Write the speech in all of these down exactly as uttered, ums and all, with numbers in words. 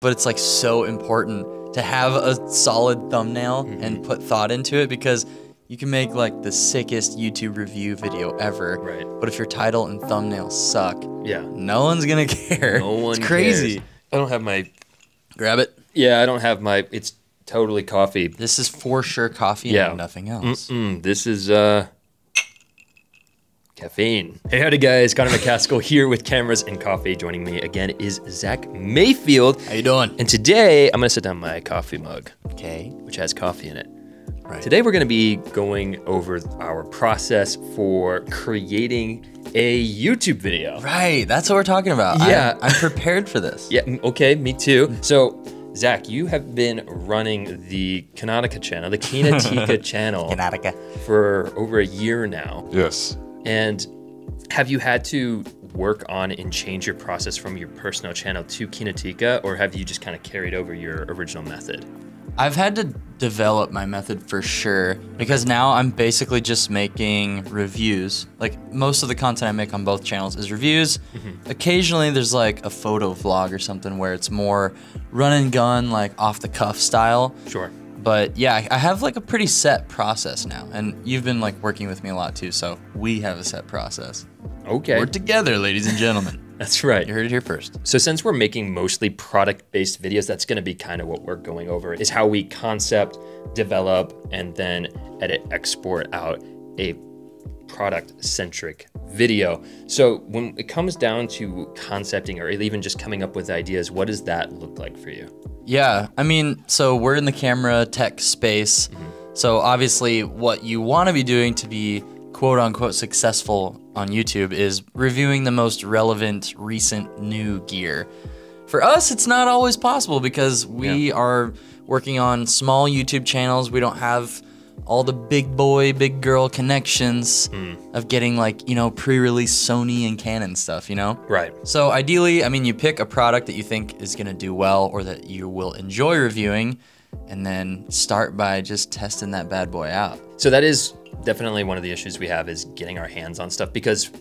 But it's like so important to have a solid thumbnail mm-hmm. and put thought into it, because you can make like the sickest YouTube review video ever. Right. But if your title and thumbnail suck, yeah, no one's gonna care. No one It's crazy. Cares. I don't have my. Grab it. Yeah, I don't have my. It's totally coffee. This is for sure coffee yeah. and nothing else. Mm-mm. This is uh. Caffeine. Hey, howdy guys, Connor McCaskill here with cameras and coffee. Joining me again is Zach Mayfield. How you doing? And today, I'm gonna set down my coffee mug. Okay. Which has coffee in it. Right. Today we're gonna be going over our process for creating a YouTube video. Right, that's what we're talking about. Yeah. I, I'm prepared for this. Yeah, okay, me too. So, Zach, you have been running the Kinotika channel, the Kinotika channel. Kinotika. For over a year now. Yes. And have you had to work on and change your process from your personal channel to Kinotika, or have you just kind of carried over your original method? I've had to develop my method for sure, because now I'm basically just making reviews. Like most of the content I make on both channels is reviews. Mm-hmm. Occasionally there's like a photo vlog or something where it's more run and gun, like off the cuff style. Sure. But yeah, I have like a pretty set process now, and you've been like working with me a lot too, so we have a set process. Okay. We're together, ladies and gentlemen. That's right. You heard it here first. So since we're making mostly product-based videos, that's gonna be kind of what we're going over, is how we concept, develop, and then edit, export out a product-centric video. So when it comes down to concepting or even just coming up with ideas, what does that look like for you? Yeah, I mean, so we're in the camera tech space. Mm-hmm. So obviously what you want to be doing to be quote unquote successful on YouTube is reviewing the most relevant recent new gear. For us, it's not always possible because we yeah. are working on small YouTube channels. We don't have all the big boy, big girl connections mm. of getting like, you know, pre-release Sony and Canon stuff, you know? Right. So ideally, I mean, you pick a product that you think is gonna do well or that you will enjoy reviewing, and then start by just testing that bad boy out. So that is definitely one of the issues we have, is getting our hands on stuff, because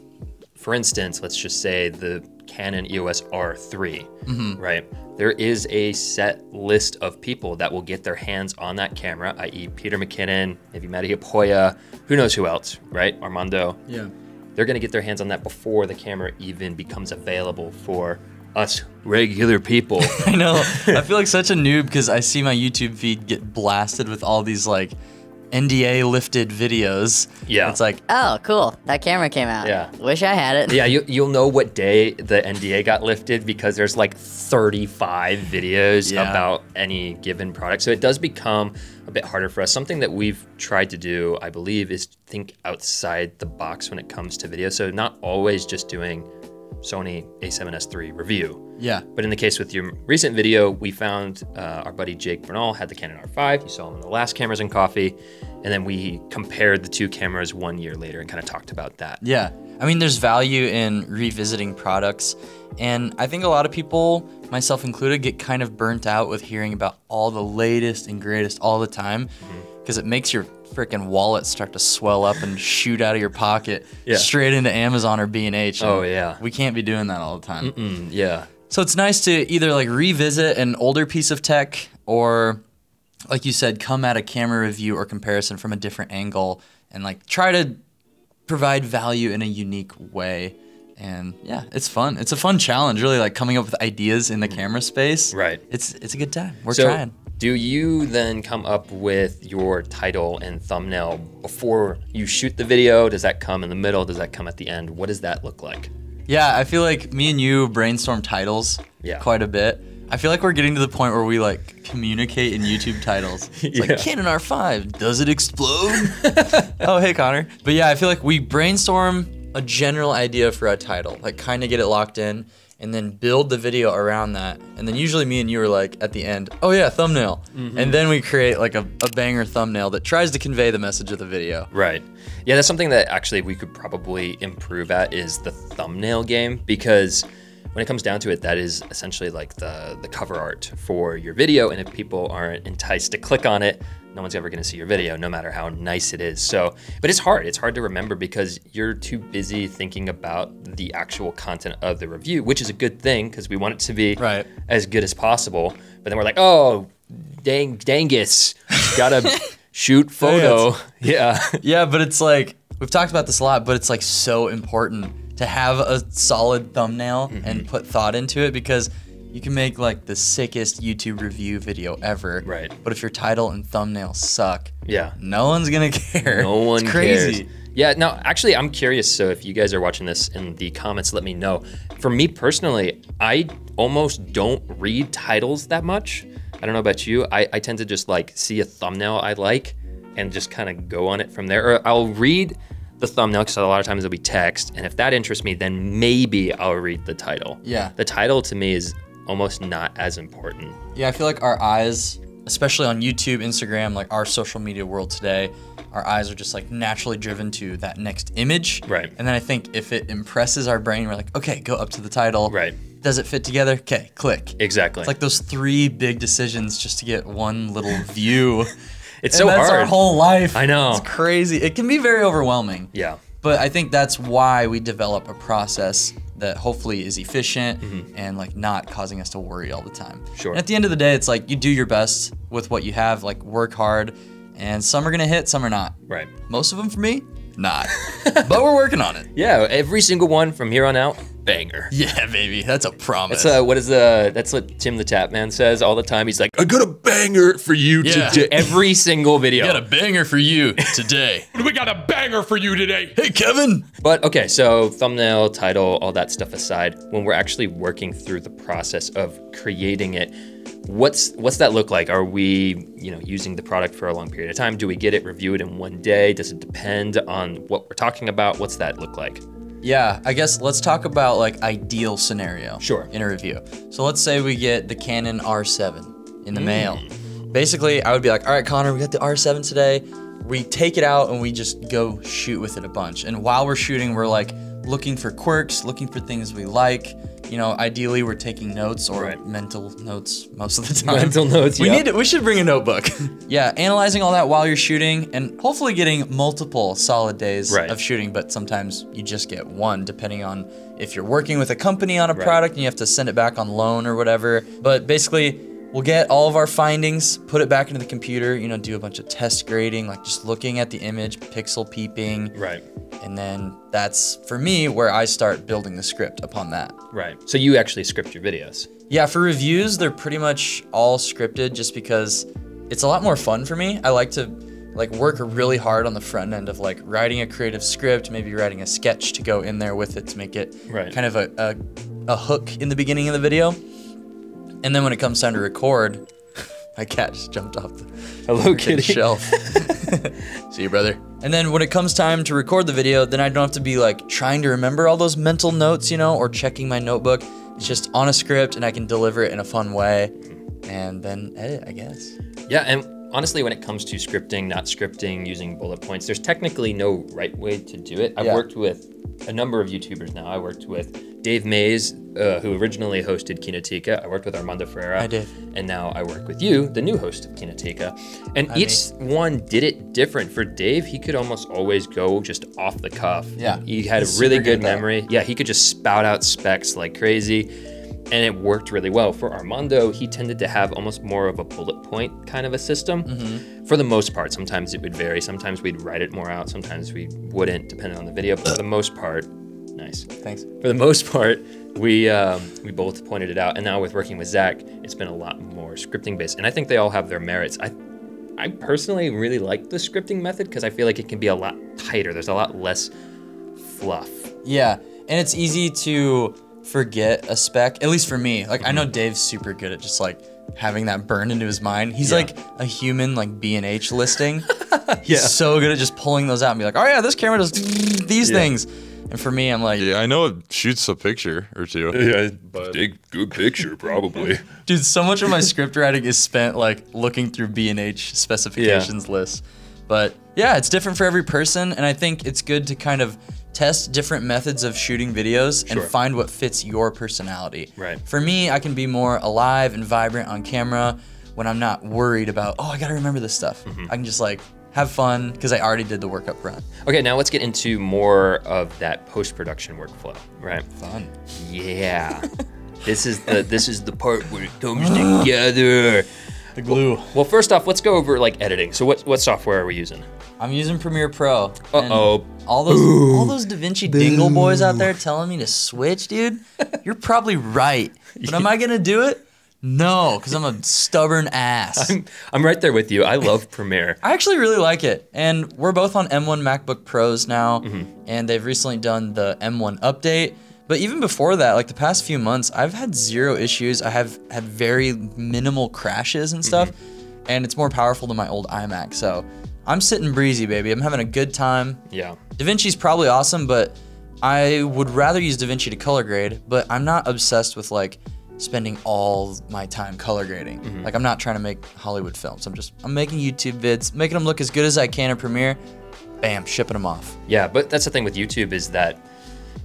for instance, let's just say the Canon E O S R three, mm-hmm. right? There is a set list of people that will get their hands on that camera, that is Peter McKinnon, maybe Matti Haapoja, who knows who else, right? Armando. Yeah. They're gonna get their hands on that before the camera even becomes available for us regular people. I know, I feel like such a noob because I see my YouTube feed get blasted with all these like N D A lifted videos. Yeah. It's like, oh, cool, that camera came out. Yeah. Wish I had it. Yeah, you, you'll know what day the N D A got lifted because there's like thirty-five videos yeah. about any given product. So it does become a bit harder for us. Something that we've tried to do, I believe, is think outside the box when it comes to video. So not always just doing Sony A seven S three review. Yeah. But in the case with your recent video, we found uh, our buddy Jake Bernal had the Canon R five. You saw him in the last Cameras and Coffee. And then we compared the two cameras one year later and kind of talked about that. Yeah. I mean, there's value in revisiting products. And I think a lot of people, myself included, get kind of burnt out with hearing about all the latest and greatest all the time, because mm-hmm. it makes your freaking wallet start to swell up and shoot out of your pocket yeah. straight into Amazon or B and H. Oh, yeah. We can't be doing that all the time. Mm-mm, yeah. So it's nice to either like revisit an older piece of tech, or like you said, come at a camera review or comparison from a different angle and like try to provide value in a unique way. And yeah, it's fun. It's a fun challenge, really, like coming up with ideas in the camera space. Right. It's it's a good time. We're so trying. Do you then come up with your title and thumbnail before you shoot the video? Does that come in the middle? Does that come at the end? What does that look like? Yeah, I feel like me and you brainstorm titles yeah. quite a bit. I feel like we're getting to the point where we like communicate in YouTube titles. It's yeah. like, Canon R five, does it explode? Oh, hey, Connor. But yeah, I feel like we brainstorm a general idea for a title, like kind of get it locked in, and then build the video around that. And then usually me and you are like at the end, oh yeah, thumbnail. Mm-hmm. And then we create like a, a banger thumbnail that tries to convey the message of the video. Right. Yeah, that's something that actually we could probably improve at, is the thumbnail game, because when it comes down to it, that is essentially like the, the cover art for your video. And if people aren't enticed to click on it, no one's ever gonna see your video, no matter how nice it is. So, but it's hard, it's hard to remember because you're too busy thinking about the actual content of the review, which is a good thing because we want it to be right. as good as possible. But then we're like, oh, dang, dangus, gotta shoot photo. Yeah. Yeah, but it's like, we've talked about this a lot, but it's like so important to have a solid thumbnail mm-hmm. and put thought into it, because you can make like the sickest YouTube review video ever. Right. But if your title and thumbnail suck, yeah, no one's gonna care. No one it's crazy. Cares. Yeah, no, actually I'm curious, so if you guys are watching this in the comments, let me know. For me personally, I almost don't read titles that much. I don't know about you. I, I tend to just like see a thumbnail I like and just kind of go on it from there. Or I'll read the thumbnail, because a lot of times it'll be text, and if that interests me, then maybe I'll read the title. Yeah. The title to me is almost not as important. Yeah, I feel like our eyes, especially on YouTube, Instagram, like our social media world today, our eyes are just like naturally driven to that next image. Right. And then I think if it impresses our brain, we're like, okay, go up to the title. Right. Does it fit together? Okay, click. Exactly. It's like those three big decisions just to get one little view. It's so hard. That's our whole life. I know. It's crazy. It can be very overwhelming. Yeah. But I think that's why we develop a process that hopefully is efficient mm-hmm. and like not causing us to worry all the time. Sure. And at the end of the day, it's like you do your best with what you have, like work hard, and some are gonna hit, some are not. Right. Most of them for me, not. But we're working on it. Yeah, every single one from here on out, banger. Yeah, baby, that's a promise. That's uh, what is the? That's what Tim the Tap Man says all the time. He's like, I got a banger for you yeah. today. Every single video. I got a banger for you today. We got a banger for you today. Hey, Kevin. But okay, so thumbnail, title, all that stuff aside, when we're actually working through the process of creating it, what's what's that look like? Are we, you know, using the product for a long period of time? Do we get it, review it in one day? Does it depend on what we're talking about? What's that look like? Yeah, I guess let's talk about like ideal scenario. Sure. In a review. So let's say we get the Canon R seven in the mm. mail. Basically, I would be like, all right, Connor, we got the R seven today. We take it out and we just go shoot with it a bunch. And while we're shooting, we're like looking for quirks, looking for things we like. You know, ideally we're taking notes or right. mental notes most of the time. Mental notes, we yeah. need to, we should bring a notebook. Yeah, analyzing all that while you're shooting and hopefully getting multiple solid days right. of shooting, but sometimes you just get one depending on if you're working with a company on a right. product and you have to send it back on loan or whatever. But basically, we'll get all of our findings, put it back into the computer, you know, do a bunch of test grading, like just looking at the image, pixel peeping. Right. And then that's, for me, where I start building the script upon that. Right. So you actually script your videos? Yeah, for reviews, they're pretty much all scripted just because it's a lot more fun for me. I like to like work really hard on the front end of like writing a creative script, maybe writing a sketch to go in there with it to make it right. kind of a, a, a hook in the beginning of the video. And then when it comes time to record, my cat just jumped off the Hello, kitty. shelf. See you, brother. And then when it comes time to record the video, then I don't have to be like trying to remember all those mental notes, you know, or checking my notebook. It's just on a script and I can deliver it in a fun way and then edit, I guess. Yeah, and honestly, when it comes to scripting, not scripting, using bullet points, there's technically no right way to do it. I've yeah. worked with a number of YouTubers now. I worked with Dave Mays, uh, who originally hosted Kinotika. I worked with Armando Ferreira. I did. And now I work with you, the new host of Kinotika. And I each mean, one did it different. For Dave, he could almost always go just off the cuff. Yeah. He had a really good, good memory. Yeah, he could just spout out specs like crazy. And it worked really well. For Armando, he tended to have almost more of a bullet point kind of a system. Mm-hmm. For the most part, sometimes it would vary. Sometimes we'd write it more out. Sometimes we wouldn't, depending on the video. But for the most part, nice. Thanks. For the most part, we um, we both pointed it out. And now with working with Zach, it's been a lot more scripting based. And I think they all have their merits. I I personally really like the scripting method because I feel like it can be a lot tighter. There's a lot less fluff. Yeah, and it's easy to forget a spec, at least for me. Like, I know Dave's super good at just like having that burned into his mind. He's yeah. like a human, like B and H listing. He's yeah. so good at just pulling those out and be like, oh yeah, this camera does these yeah. things. And for me, I'm like, yeah, I know it shoots a picture or two. Yeah, but dig good picture probably. Dude, so much of my script writing is spent like looking through B and H specifications yeah. lists. But yeah, it's different for every person. And I think it's good to kind of test different methods of shooting videos sure. and find what fits your personality. Right. For me, I can be more alive and vibrant on camera, when I'm not worried about, oh, I gotta remember this stuff. Mm-hmm. I can just like have fun because I already did the work up front. Okay, now let's get into more of that post-production workflow, right? Fun. Yeah. This is the this is the part where it comes together. The glue. Well, well, first off, let's go over like editing. So what what software are we using? I'm using Premiere Pro. Uh-oh. All those Ooh. all those Da Vinci Boo. dingle boys out there telling me to switch, dude. You're probably right. But am I gonna do it? No, because I'm a stubborn ass. I'm, I'm right there with you. I love Premiere. I actually really like it. And we're both on M one MacBook Pros now, mm-hmm. and they've recently done the M one update. But even before that, like the past few months, I've had zero issues. I have had very minimal crashes and stuff, mm-hmm. and it's more powerful than my old iMac. So I'm sitting breezy, baby. I'm having a good time. Yeah. Da Vinci's probably awesome, but I would rather use Da Vinci to color grade, but I'm not obsessed with like spending all my time color grading. Mm-hmm. Like I'm not trying to make Hollywood films. I'm just, I'm making YouTube vids, making them look as good as I can in Premiere, bam, shipping them off. Yeah, but that's the thing with YouTube is that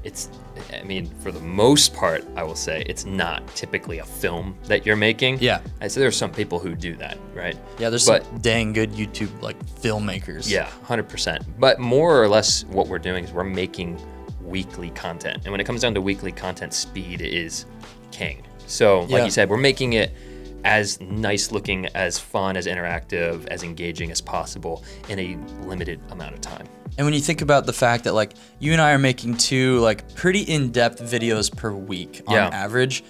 it's, I mean, for the most part, I will say it's not typically a film that you're making. Yeah. I'd say there's some people who do that, right? Yeah, there's but, some dang good YouTube like filmmakers. Yeah, one hundred percent. But more or less what we're doing is we're making weekly content. And when it comes down to weekly content, speed is king. So like yeah. you said, we're making it as nice looking, as fun, as interactive, as engaging as possible in a limited amount of time. And when you think about the fact that like you and I are making two like pretty in-depth videos per week on yeah. average,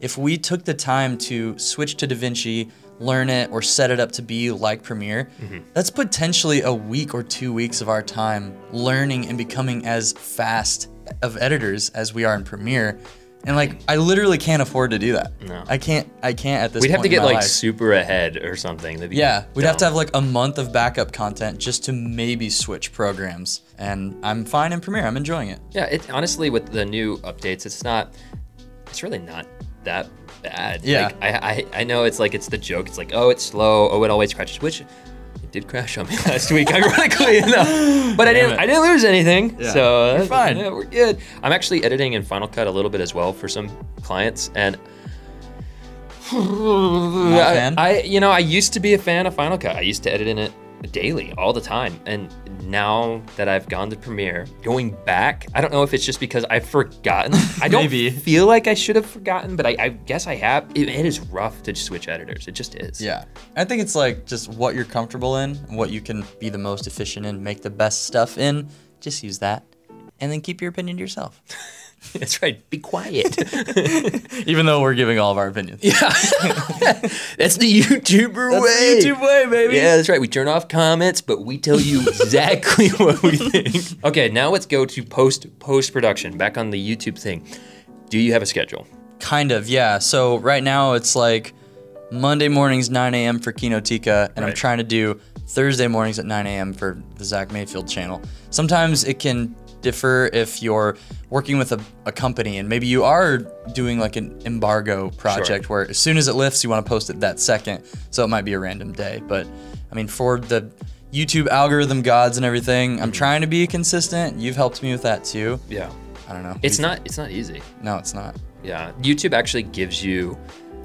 if we took the time to switch to Da Vinci, learn it, or set it up to be like Premiere, mm-hmm. that's potentially a week or two weeks of our time learning and becoming as fast of editors as we are in Premiere. And like, I literally can't afford to do that. No. I can't, I can't at this point. We'd have to get like life. super ahead or something. That'd be yeah, we'd dumb. have to have like a month of backup content just to maybe switch programs. And I'm fine in Premiere, I'm enjoying it. Yeah, it, honestly with the new updates, it's not, it's really not that bad. Yeah. Like, I, I, I know it's like, it's the joke. It's like, oh, it's slow, oh, it always crashes, which it did crash on me last week, ironically enough. But I didn't, I didn't lose anything, yeah. so we're fine. Yeah, we're good. I'm actually editing in Final Cut a little bit as well for some clients, and I, I, you know, I used to be a fan of Final Cut. I used to edit in it daily, all the time, and now that I've gone to Premiere, going back, I don't know if it's just because I've forgotten. I don't Maybe. feel like I should have forgotten, but I, I guess I have. It, it is rough to switch editors. It just is. Yeah, I think it's like just what you're comfortable in, what you can be the most efficient in, make the best stuff in. Just use that, and then keep your opinion to yourself. That's right, be quiet. Even though we're giving all of our opinions. Yeah, that's the YouTuber that's way. the YouTube way, baby. Yeah, that's right, we turn off comments, but we tell you exactly what we think. Okay, now let's go to post, post-production, back on the YouTube thing. Do you have a schedule? Kind of, yeah. So right now it's like Monday mornings, nine A M for Kinotika, and right. I'm trying to do Thursday mornings at nine A M for the Zach Mayfield channel. Sometimes it can differ if you're working with a, a company and maybe you are doing like an embargo project sure. where as soon as it lifts, you want to post it that second. So it might be a random day, but I mean, for the YouTube algorithm gods and everything, I'm trying to be consistent. You've helped me with that too. Yeah. I don't know. It's not, it's not easy. No, it's not. Yeah. YouTube actually gives you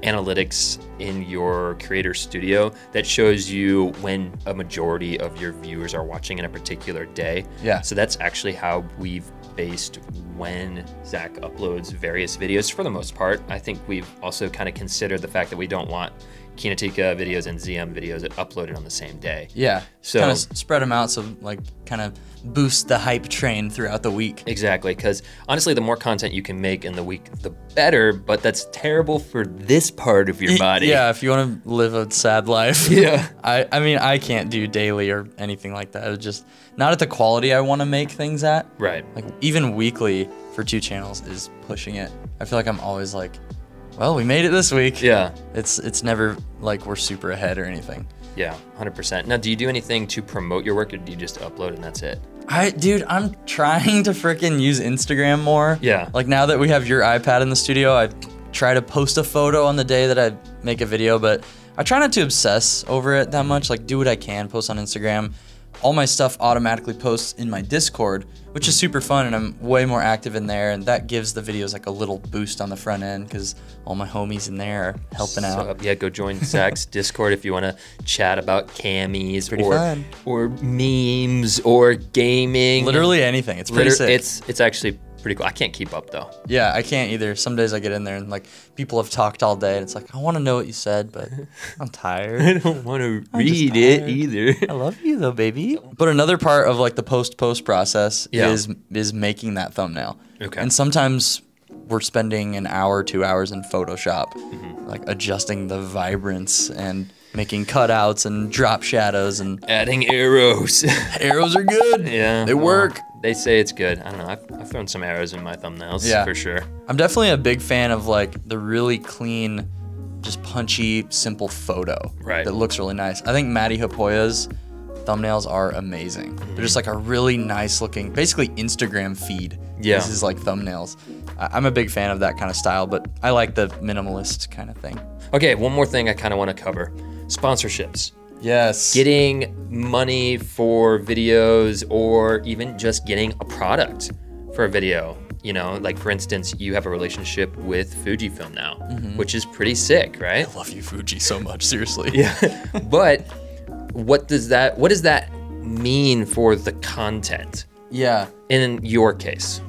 analytics in your creator studio that shows you when a majority of your viewers are watching in a particular day. Yeah. So that's actually how we've based when Zach uploads various videos for the most part. I think we've also kind of considered the fact that we don't want Kinotika videos and Z M videos that uploaded on the same day. Yeah, so kind of spread them out, so like kind of boost the hype train throughout the week. Exactly, because honestly, the more content you can make in the week, the better, but that's terrible for this part of your body. Yeah, if you want to live a sad life. Yeah. I, I mean, I can't do daily or anything like that. It's just not at the quality I want to make things at. Right. Like even weekly for two channels is pushing it. I feel like I'm always like, well, we made it this week. Yeah. It's it's never like we're super ahead or anything. Yeah, one hundred percent. Now, do you do anything to promote your work or do you just upload and that's it? I, dude, I'm trying to freaking use Instagram more. Yeah. Like now that we have your iPad in the studio, I try to post a photo on the day that I make a video, but I try not to obsess over it that much. Like do what I can, post on Instagram. all my stuff automatically posts in my Discord, which is super fun, and I'm way more active in there, and that gives the videos like a little boost on the front end because all my homies in there are helping so, out. Yeah, go join Zach's Discord if you want to chat about camis or, or memes or gaming. Literally anything. It's pretty Liter sick. It's, it's actually pretty cool. I can't keep up though. Yeah, I can't either. Some days I get in there and like people have talked all day and it's like, I want to know what you said, but I'm tired. I don't want to read it either. I love you though, baby. But another part of like the post-post process yeah. is is making that thumbnail. Okay. And sometimes we're spending an hour, two hours in Photoshop, mm-hmm. like adjusting the vibrance and making cutouts and drop shadows and adding arrows. Arrows are good. Yeah. They work. Well, they say it's good. I don't know. I've, I've thrown some arrows in my thumbnails yeah. for sure. I'm definitely a big fan of like the really clean, just punchy, simple photo right. that looks really nice. I think Matti Haapoja's thumbnails are amazing. Mm-hmm. They're just like a really nice looking, basically Instagram feed. Yeah. This is like thumbnails. I'm a big fan of that kind of style, but I like the minimalist kind of thing. Okay, one more thing I kind of want to cover. Sponsorships. Yes. Getting money for videos or even just getting a product for a video. You know, like for instance, you have a relationship with Fujifilm now, mm-hmm. which is pretty sick, right? I love you, Fuji, so much, seriously. Yeah. But what does that, what does that mean for the content? Yeah. In your case?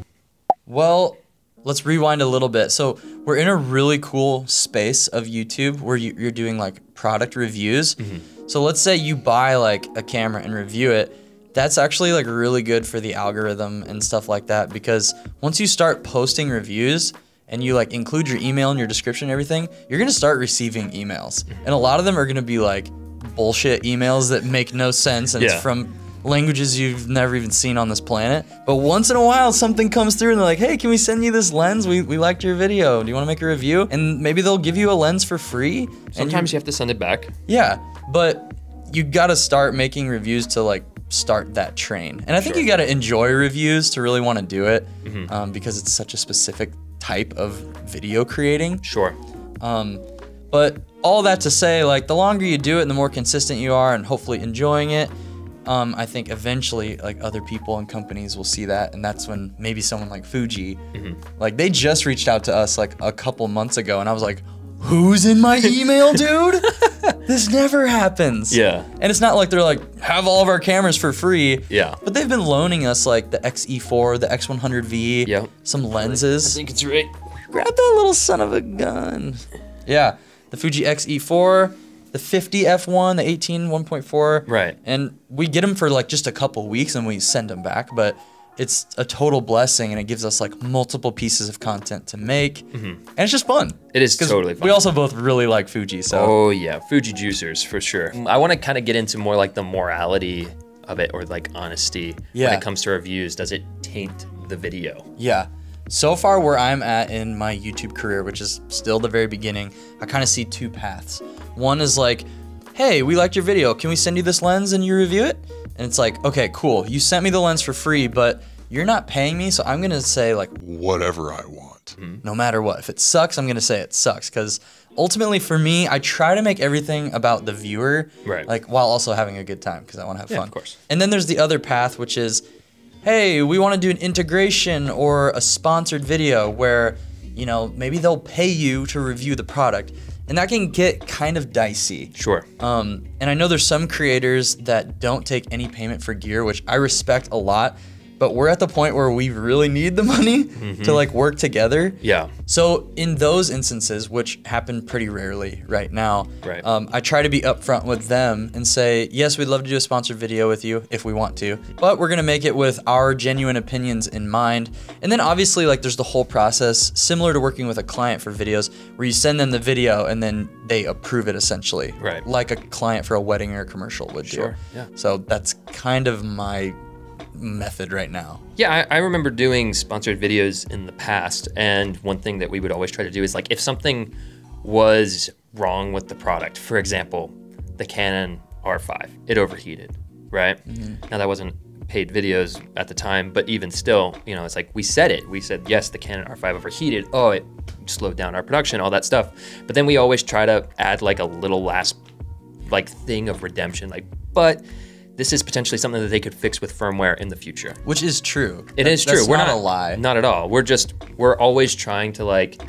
Well, let's rewind a little bit. So we're in a really cool space of YouTube where you, you're doing like product reviews. Mm-hmm. So let's say you buy like a camera and review it. That's actually like really good for the algorithm and stuff like that, because once you start posting reviews and you like include your email in your description and everything, you're gonna start receiving emails. Mm-hmm. And a lot of them are gonna be like bullshit emails that make no sense, and yeah. it's from languages you've never even seen on this planet. But once in a while, something comes through and they're like, hey, can we send you this lens? We, we liked your video. Do you want to make a review? And maybe they'll give you a lens for free. Sometimes you, you have to send it back. Yeah, but you got to start making reviews to like start that train. And I think sure. you got to enjoy reviews to really want to do it, mm-hmm. um, because it's such a specific type of video creating. Sure. Um, but all that to say, like the longer you do it and the more consistent you are and hopefully enjoying it, Um, I think eventually like other people and companies will see that, and that's when maybe someone like Fuji, mm-hmm. like they just reached out to us like a couple months ago, and I was like, who's in my email, dude? This never happens. Yeah. And it's not like they're like, have all of our cameras for free. Yeah. But they've been loaning us like the X E four, the X one hundred V, yep. some lenses. I think it's right. Grab that little son of a gun. Yeah, the Fuji X E four. The fifty F one, the eighteen one point four. Right. And we get them for like just a couple weeks and we send them back, but it's a total blessing, and it gives us like multiple pieces of content to make. Mm-hmm. And it's just fun. It is totally fun. We also both really like Fuji, so. Oh yeah, Fuji juicers for sure. I wanna kinda get into more like the morality of it, or like honesty yeah. when it comes to reviews. Does it taint the video? Yeah. So far where I'm at in my YouTube career, which is still the very beginning, I kind of see two paths. One is like, hey, we liked your video. Can we send you this lens and you review it? And it's like, okay, cool. You sent me the lens for free, but you're not paying me, so I'm gonna say like, whatever I want. Mm-hmm. No matter what. If it sucks, I'm gonna say it sucks. Because ultimately for me, I try to make everything about the viewer, right. like while also having a good time, because I wanna have yeah, fun. Of course. And then there's the other path, which is, hey, we want to do an integration or a sponsored video where, you know, maybe they'll pay you to review the product. And that can get kind of dicey. Sure. Um, and I know there's some creators that don't take any payment for gear, which I respect a lot, but we're at the point where we really need the money mm-hmm. to like work together. Yeah. So in those instances, which happen pretty rarely right now, right. Um, I try to be upfront with them and say, yes, we'd love to do a sponsored video with you if we want to, but we're gonna make it with our genuine opinions in mind. And then obviously like there's the whole process similar to working with a client for videos where you send them the video and then they approve it essentially. Right. Like a client for a wedding or a commercial would sure. do. Yeah. So that's kind of my method right now. Yeah, I, I remember doing sponsored videos in the past, and one thing that we would always try to do is like if something was wrong with the product, for example, the Canon R five, it overheated, right? Mm-hmm. Now that wasn't paid videos at the time, but even still, you know, it's like we said it. We said, yes, the Canon R five overheated. Oh, it slowed down our production, all that stuff. But then we always try to add like a little last like thing of redemption, like, but this is potentially something that they could fix with firmware in the future. Which is true. It that, is true. That's we're not, not a lie. Not at all. We're just, we're always trying to like,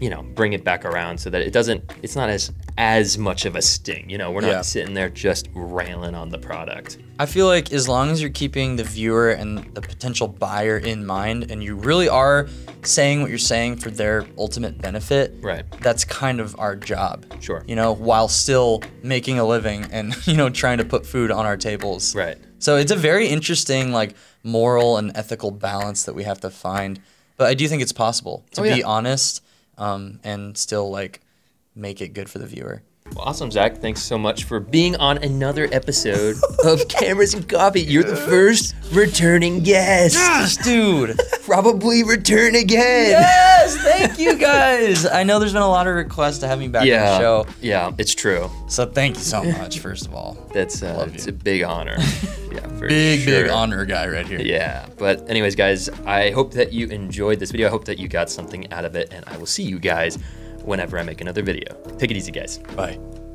you know, bring it back around so that it doesn't, it's not as, as much of a sting. You know, we're not yeah. sitting there just railing on the product. I feel like as long as you're keeping the viewer and the potential buyer in mind and you really are saying what you're saying for their ultimate benefit, right? That's kind of our job. Sure. You know, while still making a living and, you know, trying to put food on our tables. Right. So it's a very interesting, like, moral and ethical balance that we have to find. But I do think it's possible to oh, yeah. be honest um, and still, like, make it good for the viewer. Well, awesome, Zach. Thanks so much for being on another episode of Cameras and Coffee. You're the first returning guest. Yes, dude. Probably return again. Yes, thank you guys. I know there's been a lot of requests to have me back yeah, on the show. Yeah, it's true. So thank you so much, first of all. That's uh, Love it's you. a big honor. Yeah, for big, sure. big honor guy right here. Yeah, but anyways, guys, I hope that you enjoyed this video. I hope that you got something out of it, and I will see you guys whenever I make another video. Take it easy, guys. Bye.